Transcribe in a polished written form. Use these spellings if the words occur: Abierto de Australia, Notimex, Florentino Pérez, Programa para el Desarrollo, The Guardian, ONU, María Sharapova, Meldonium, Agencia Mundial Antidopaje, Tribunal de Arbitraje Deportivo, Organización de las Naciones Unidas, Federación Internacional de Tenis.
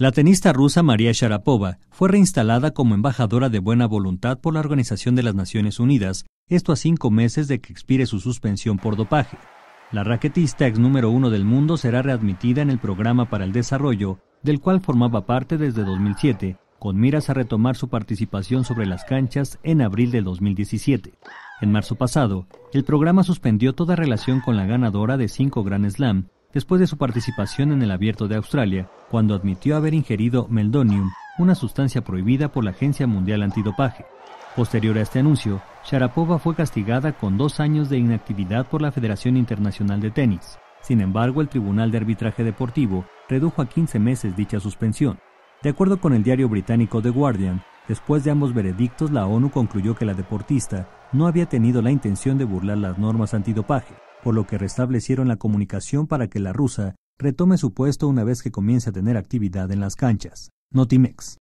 La tenista rusa María Sharapova fue reinstalada como embajadora de buena voluntad por la Organización de las Naciones Unidas, esto a 5 meses de que expire su suspensión por dopaje. La raquetista ex número 1 del mundo será readmitida en el Programa para el Desarrollo, del cual formaba parte desde 2007, con miras a retomar su participación sobre las canchas en abril de 2017. En marzo pasado, el programa suspendió toda relación con la ganadora de 5 Grand Slam, después de su participación en el Abierto de Australia, cuando admitió haber ingerido Meldonium, una sustancia prohibida por la Agencia Mundial Antidopaje. Posterior a este anuncio, Sharapova fue castigada con 2 años de inactividad por la Federación Internacional de Tenis. Sin embargo, el Tribunal de Arbitraje Deportivo redujo a 15 meses dicha suspensión. De acuerdo con el diario británico The Guardian, después de ambos veredictos, la ONU concluyó que la deportista no había tenido la intención de burlar las normas antidopaje, por lo que restablecieron la comunicación para que la rusa retome su puesto una vez que comience a tener actividad en las canchas. Notimex.